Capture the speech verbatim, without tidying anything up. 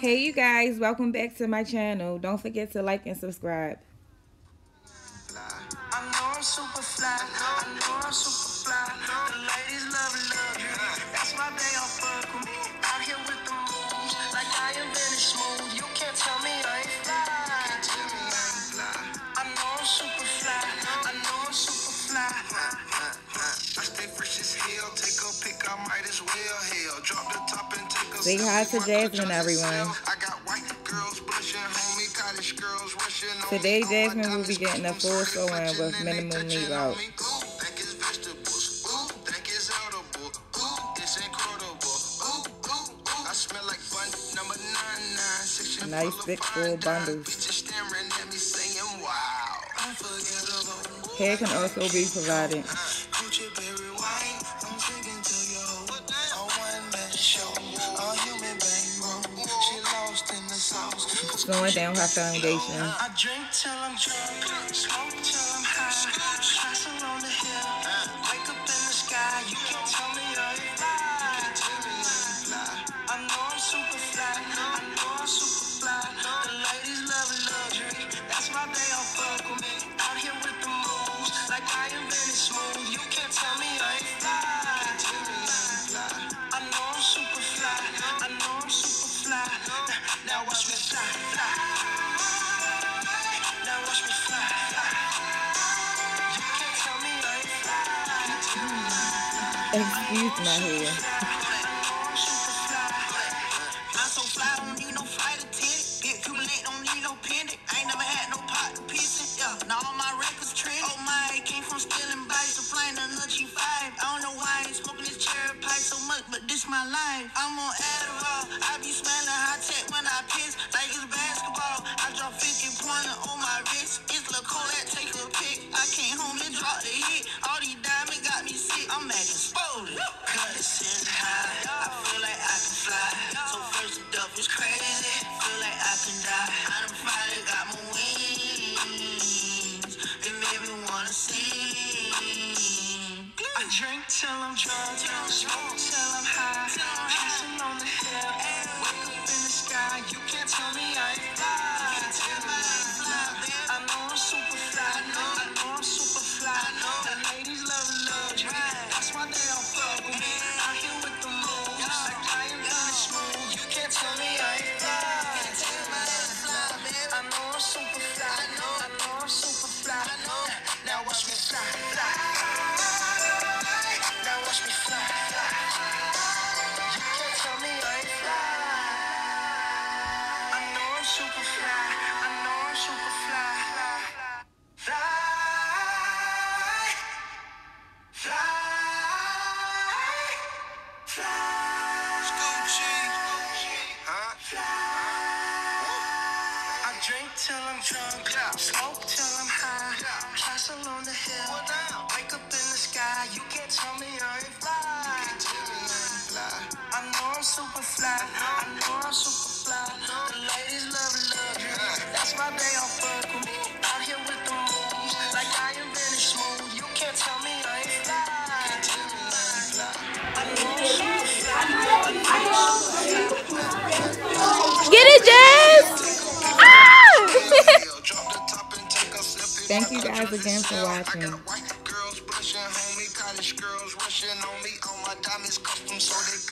Hey you guys, welcome back to my channel. Don't forget to like and subscribe. Big hi to Jazmine, everyone. Today, Jazmine will be getting a full sewing with minimum leave out. Nice big full bundles. Hair can also be provided. Going down her foundation. I drink till I'm drunk, smoke till I'm high, stress along the hill, wake up in the sky. You can't tell me I fly. I know I'm super fly, I know I'm super fly. The ladies love luxury, that's why they all fuck with me. Out here with the moves, like I invented smooth. You can't tell me I fly. I know I'm super fly, I know I'm super fly. Now watch me fly. Excuse my hair. I'm so fly, don't need no flight attendant. If you lit, don't need no pendant. I ain't never had no pot to piss in. Yeah, now all my records trend. Oh my, came from stealing bodies to flying another G five. I don't know why I ain't smoking this cherry pie so much, but this my life. I'm on Adderall. I be smelling high tech when I piss, like it's basketball. I drop fifty pointer on my wrist. It's La Colette, take a pic. I came home and dropped the hit. All these diamonds got me sick. I'm acting spoiled. Drink till I'm drunk, smoke till I'm high, passing on the hill, wake up in the sky. You can't tell me I ain't fly. I know I'm super fly, I know I'm super fly. The ladies love luxury, that's why they all fuck with me. Out here with the moves, like I am really smooth. You can't tell me I ain't fly. I know I'm super fly, I know I'm super fly. Now watch me fly, fly. Drink till I'm drunk, smoke till I'm high, castle on the hill, wake up in the sky. You can't tell me I ain't fly. I know I'm super fly, I know I'm super fly. The ladies love luxury, that's why they all fuck with me. Out here with the moves, like I invented smooth. You can't tell me I ain't fly. I know I'm super fly. Get it, Jazz! Thank you guys again for watching. I got white girls blushing, homie, college girls rushing on me, all my diamonds custom so they